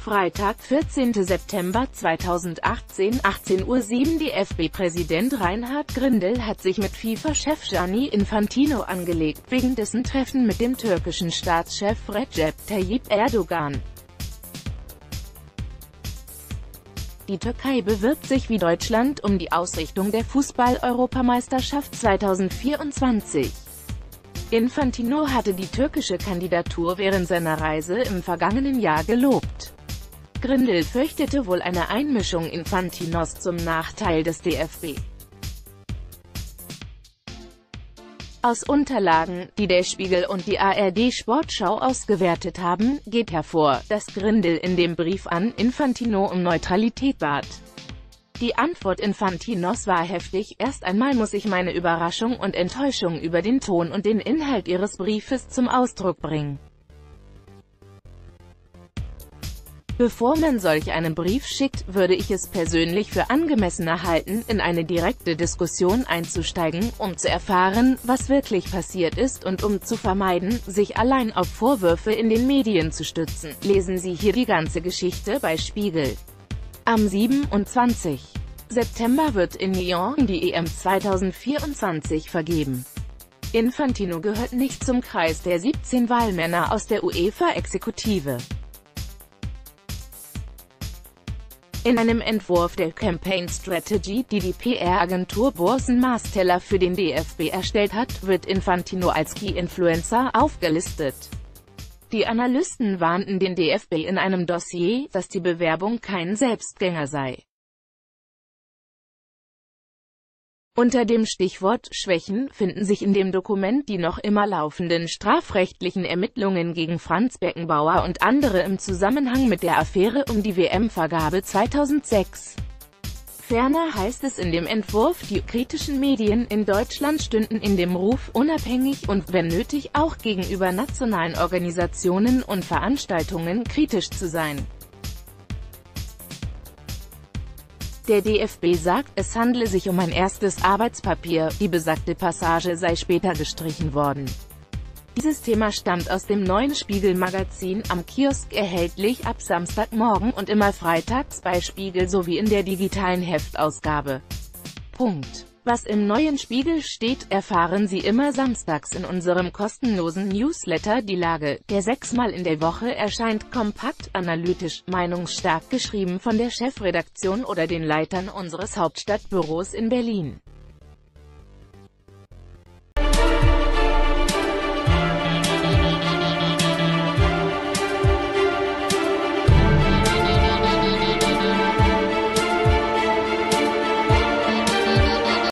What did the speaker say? Freitag, 14. September 2018, 18:07 Uhr. DFB-Präsident Reinhard Grindel hat sich mit FIFA-Chef Gianni Infantino angelegt, wegen dessen Treffen mit dem türkischen Staatschef Recep Tayyip Erdogan. Die Türkei bewirbt sich wie Deutschland um die Ausrichtung der Fußball-Europameisterschaft 2024. Infantino hatte die türkische Kandidatur während seiner Reise im vergangenen Jahr gelobt. Grindel fürchtete wohl eine Einmischung Infantinos zum Nachteil des DFB. Aus Unterlagen, die der Spiegel und die ARD-Sportschau ausgewertet haben, geht hervor, dass Grindel in dem Brief an Infantino um Neutralität bat. Die Antwort Infantinos war heftig: Erst einmal muss ich meine Überraschung und Enttäuschung über den Ton und den Inhalt Ihres Briefes zum Ausdruck bringen. Bevor man solch einen Brief schickt, würde ich es persönlich für angemessener halten, in eine direkte Diskussion einzusteigen, um zu erfahren, was wirklich passiert ist und um zu vermeiden, sich allein auf Vorwürfe in den Medien zu stützen. Lesen Sie hier die ganze Geschichte bei Spiegel. Am 27. September wird in Lyon die EM 2024 vergeben. Infantino gehört nicht zum Kreis der 17 Wahlmänner aus der UEFA-Exekutive. In einem Entwurf der Campaign Strategy, die die PR-Agentur Bursen Maasteller für den DFB erstellt hat, wird Infantino als Key-Influencer aufgelistet. Die Analysten warnten den DFB in einem Dossier, dass die Bewerbung kein Selbstgänger sei. Unter dem Stichwort Schwächen finden sich in dem Dokument die noch immer laufenden strafrechtlichen Ermittlungen gegen Franz Beckenbauer und andere im Zusammenhang mit der Affäre um die WM-Vergabe 2006. Ferner heißt es in dem Entwurf, die kritischen Medien in Deutschland stünden in dem Ruf, unabhängig und, wenn nötig, auch gegenüber nationalen Organisationen und Veranstaltungen kritisch zu sein. Der DFB sagt, es handle sich um ein erstes Arbeitspapier, die besagte Passage sei später gestrichen worden. Dieses Thema stammt aus dem neuen Spiegel-Magazin, am Kiosk erhältlich ab Samstagmorgen und immer freitags bei Spiegel sowie in der digitalen Heftausgabe. Punkt. Was im neuen Spiegel steht, erfahren Sie immer samstags in unserem kostenlosen Newsletter Die Lage, der 6-mal in der Woche erscheint, kompakt, analytisch, meinungsstark geschrieben von der Chefredaktion oder den Leitern unseres Hauptstadtbüros in Berlin.